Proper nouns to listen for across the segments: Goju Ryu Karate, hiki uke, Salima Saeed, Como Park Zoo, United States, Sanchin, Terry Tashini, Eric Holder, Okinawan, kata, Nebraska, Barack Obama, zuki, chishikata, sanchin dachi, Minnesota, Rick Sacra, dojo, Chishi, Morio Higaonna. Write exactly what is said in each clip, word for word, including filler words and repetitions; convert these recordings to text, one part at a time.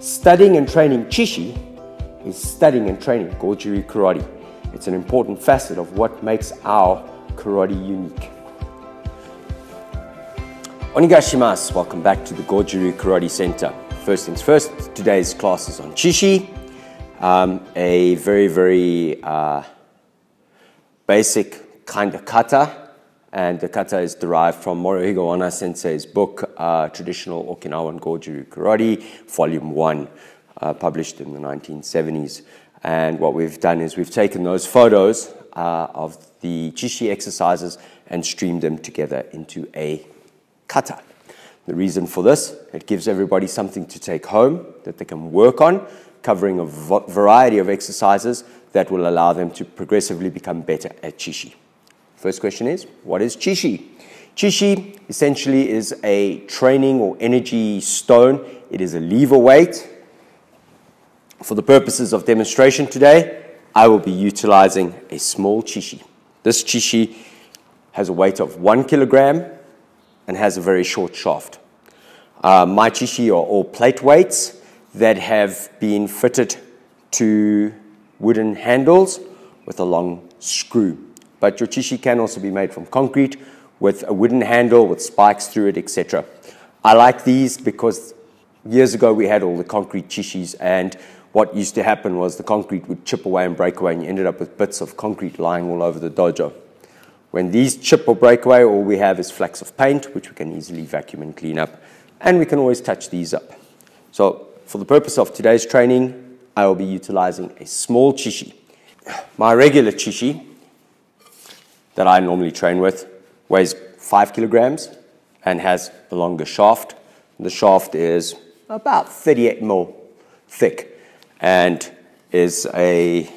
Studying and training Chishi is studying and training Goju Ryu Karate. It's an important facet of what makes our karate unique. Onigashimasu, welcome back to the Goju Ryu Karate Center. First things first, today's class is on Chishi, um, a very, very uh, basic kind of kata, and the kata is derived from Morio Higaonna Sensei's book, uh, Traditional Okinawan Goju Ryu Karate, Volume one, uh, published in the nineteen seventies. And what we've done is we've taken those photos uh, of the Chishi exercises and streamed them together into a kata. The reason for this, it gives everybody something to take home that they can work on, covering a variety of exercises that will allow them to progressively become better at Chishi. First question is, what is Chishi? Chishi essentially is a training or energy stone. It is a lever weight. For the purposes of demonstration today, I will be utilizing a small Chishi. This Chishi has a weight of one kilogram and has a very short shaft. Uh, my Chishi are all plate weights that have been fitted to wooden handles with a long screw. But your Chishi can also be made from concrete with a wooden handle with spikes through it, et cetera. I like these because years ago we had all the concrete Chishis, and what used to happen was the concrete would chip away and break away, and you ended up with bits of concrete lying all over the dojo. When these chip or break away, all we have is flecks of paint, which we can easily vacuum and clean up. And we can always touch these up. So for the purpose of today's training, I will be utilizing a small Chishi. My regular Chishi that I normally train with weighs five kilograms and has a longer shaft. The shaft is about thirty-eight mil thick and is a,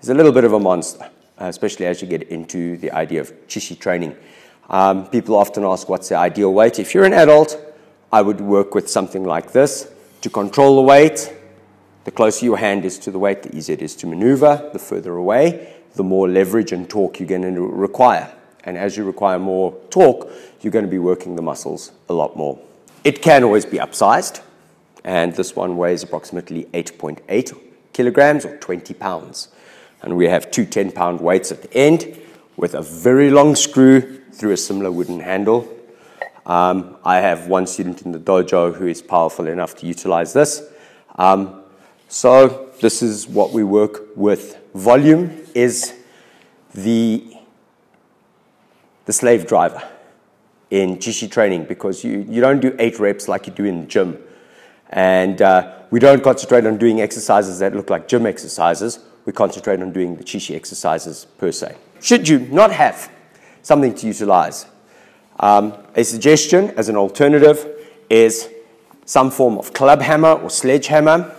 is a little bit of a monster. Uh, especially as you get into the idea of Chishi training. Um, people often ask, what's the ideal weight? If you're an adult, I would work with something like this. To control the weight, the closer your hand is to the weight, the easier it is to maneuver. The further away, the more leverage and torque you're going to require. And as you require more torque, you're going to be working the muscles a lot more. It can always be upsized, and this one weighs approximately eight point eight kilograms or twenty pounds. And we have two ten pound weights at the end with a very long screw through a similar wooden handle. Um, I have one student in the dojo who is powerful enough to utilize this. Um, so this is what we work with. Volume is the, the slave driver in Chishi training, because you, you don't do eight reps like you do in the gym. And uh, we don't concentrate on doing exercises that look like gym exercises. We concentrate on doing the Chishi exercises per se. Should you not have something to utilize, um, a suggestion as an alternative is some form of club hammer or sledgehammer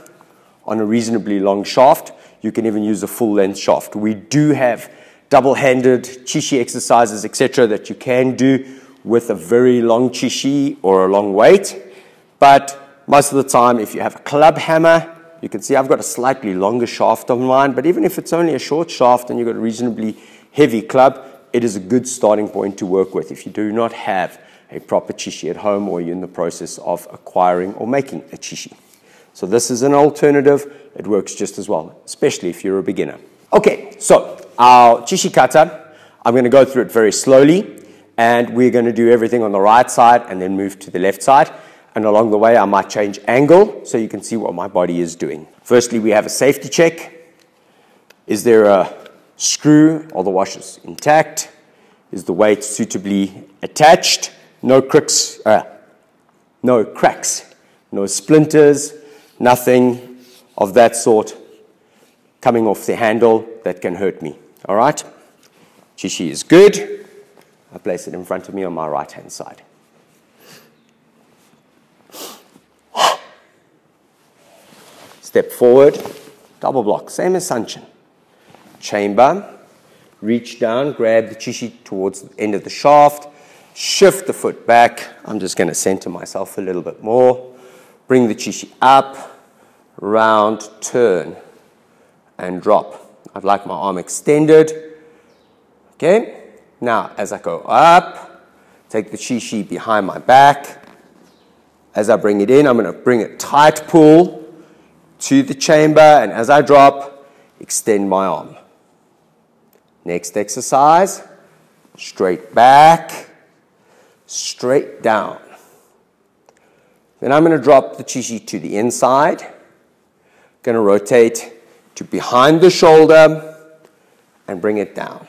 on a reasonably long shaft. You can even use a full-length shaft. We do have double-handed Chishi exercises, et cetera, that you can do with a very long Chishi or a long weight. But most of the time, if you have a club hammer, you can see I've got a slightly longer shaft on mine, but even if it's only a short shaft and you've got a reasonably heavy club, it is a good starting point to work with if you do not have a proper Chishi at home or you're in the process of acquiring or making a Chishi. So this is an alternative. It works just as well, especially if you're a beginner. Okay, so our chishikata, I'm going to go through it very slowly, and we're going to do everything on the right side and then move to the left side. And along the way, I might change angle so you can see what my body is doing. Firstly, we have a safety check. Is there a screw? Are the washers intact? Is the weight suitably attached? No cricks, uh, no cracks, no splinters, nothing of that sort coming off the handle that can hurt me. All right? Chishi is good. I place it in front of me on my right-hand side. Step forward, double block, same as Sanchin. Chamber, reach down, grab the Chishi towards the end of the shaft, shift the foot back. I'm just going to center myself a little bit more. Bring the Chishi up, round, turn, and drop. I'd like my arm extended. Okay, now as I go up, take the Chishi behind my back As I bring it in, I'm going to bring a tight pull to the chamber, and as I drop, extend my arm. Next exercise, straight back, straight down. Then I'm going to drop the Chishi to the inside. Going to rotate to behind the shoulder and bring it down.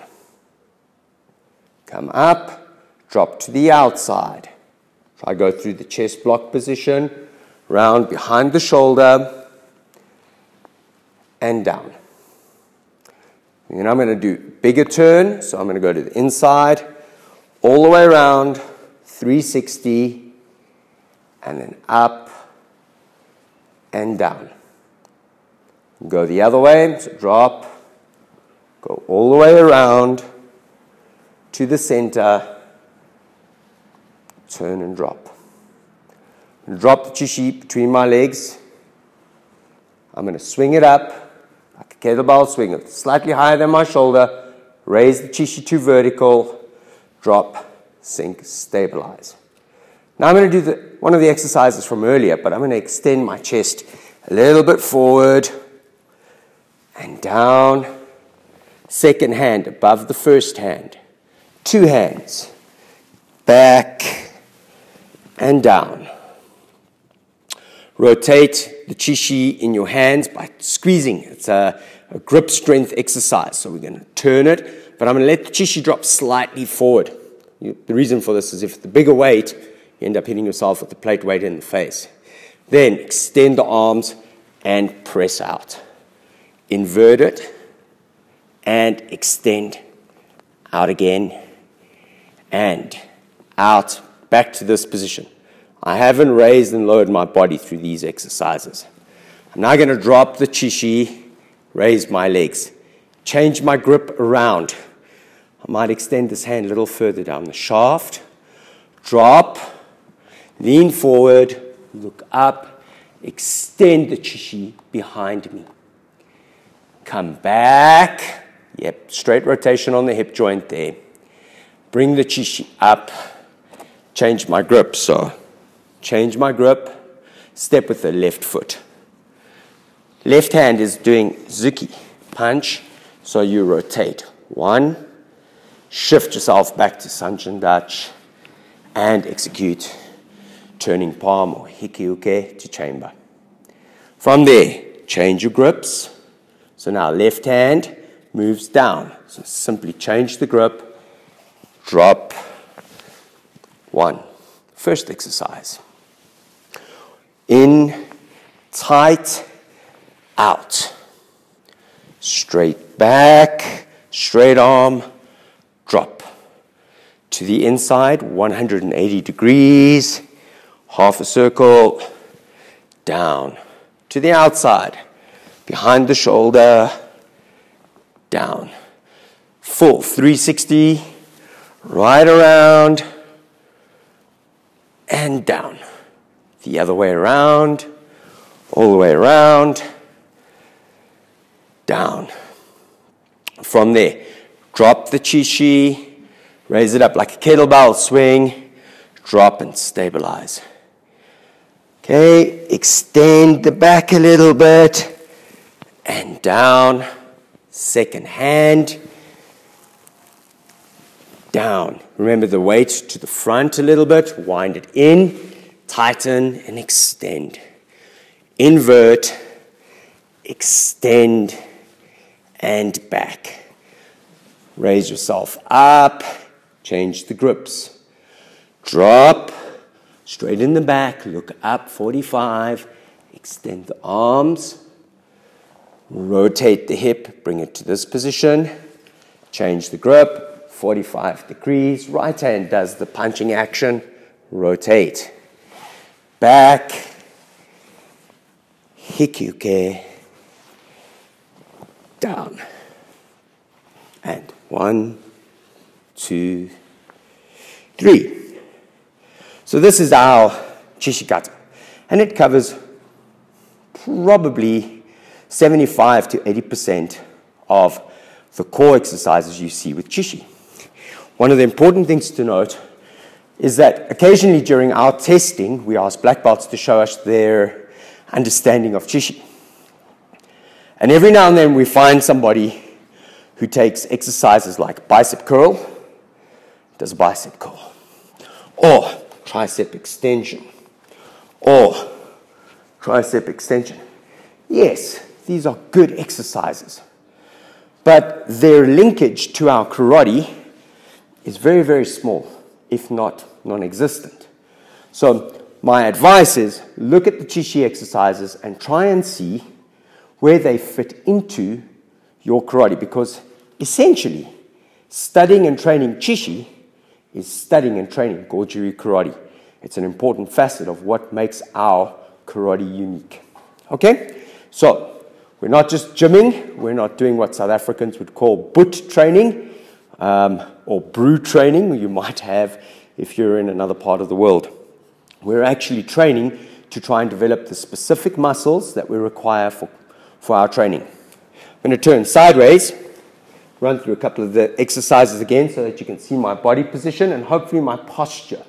Come up, drop to the outside. Try go through the chest block position, round behind the shoulder, and down. And then I'm going to do a bigger turn, so I'm going to go to the inside, all the way around, three sixty, and then up and down. Go the other way, so drop, go all the way around to the center, turn and drop. Drop the Chishi between my legs. I'm going to swing it up like a kettlebell swing, it slightly higher than my shoulder, raise the Chishi to vertical, drop, sink, stabilize. Now I'm going to do the, one of the exercises from earlier, but I'm going to extend my chest a little bit forward and down. Second hand above the first hand. Two hands. Back and down. Rotate the Chishi in your hands by squeezing. It's a, a grip strength exercise. So we're going to turn it, but I'm going to let the Chishi drop slightly forward. You, the reason for this is if the bigger weight, you end up hitting yourself with the plate weight in the face. Then extend the arms and press out. Invert it and extend out again and out back to this position. I haven't raised and lowered my body through these exercises. I'm now going to drop the Chishi, raise my legs, change my grip around. I might extend this hand a little further down the shaft, drop, lean forward, look up, extend the Chishi behind me. Come back. Yep, straight rotation on the hip joint there. Bring the Chishi up. Change my grip. So, change my grip. Step with the left foot. Left hand is doing zuki, punch. So, you rotate. One. Shift yourself back to sanchin dachi. And execute. Turning palm or hiki uke to chamber. From there, change your grips. So now left hand moves down. So simply change the grip, drop, one. First exercise. In, tight, out. Straight back, straight arm, drop. To the inside, one hundred eighty degrees, half a circle, down. To the outside. Behind the shoulder, down. Full three sixty, right around, and down. The other way around, all the way around, down. From there, drop the Chishi, raise it up like a kettlebell swing, drop and stabilize. Okay, extend the back a little bit. And down, second hand, down. Remember the weight to the front a little bit, wind it in, tighten and extend. Invert, extend and back. Raise yourself up, change the grips. Drop, straighten the back, look up, forty-five, extend the arms. Rotate the hip, bring it to this position, change the grip, forty-five degrees, right hand does the punching action, rotate, back, hiki uke, down, and one, two, three. So this is our chishikata, and it covers probably seventy-five to eighty percent of the core exercises you see with Chishi. One of the important things to note is that occasionally during our testing, we ask black belts to show us their understanding of Chishi. And every now and then we find somebody who takes exercises like bicep curl, does bicep curl, or tricep extension, or tricep extension. Yes, these are good exercises, but their linkage to our karate is very, very small, if not non-existent. So my advice is look at the Chishi exercises and try and see where they fit into your karate, because essentially studying and training Chishi is studying and training Goju Ryu Karate. It's an important facet of what makes our karate unique. Okay? So we're not just gymming, we're not doing what South Africans would call boot training um, or brew training you might have if you're in another part of the world. We're actually training to try and develop the specific muscles that we require for, for our training. I'm going to turn sideways, run through a couple of the exercises again so that you can see my body position and hopefully my posture.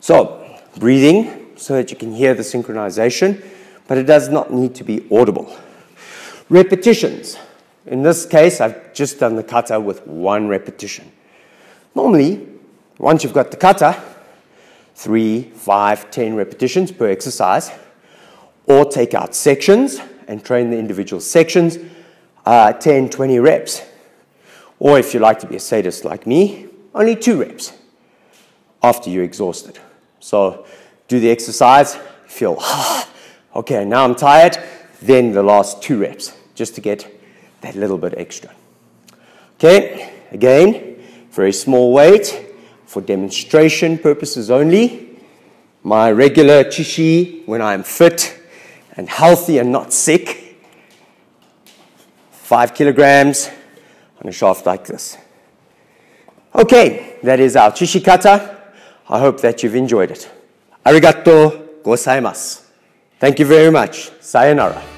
So, breathing so that you can hear the synchronization, but it does not need to be audible. Repetitions. In this case, I've just done the kata with one repetition. Normally, once you've got the kata, three, five, ten repetitions per exercise, or take out sections and train the individual sections, uh, ten, twenty reps. Or if you like to be a sadist like me, only two reps after you're exhausted. So do the exercise, feel, ah, okay, now I'm tired, then the last two reps, just to get that little bit extra. Okay, again, very small weight, for demonstration purposes only. My regular Chishi, when I'm fit and healthy and not sick, five kilograms on a shaft like this. Okay, that is our chishikata. I hope that you've enjoyed it. Arigatou gozaimasu. Thank you very much. Sayonara.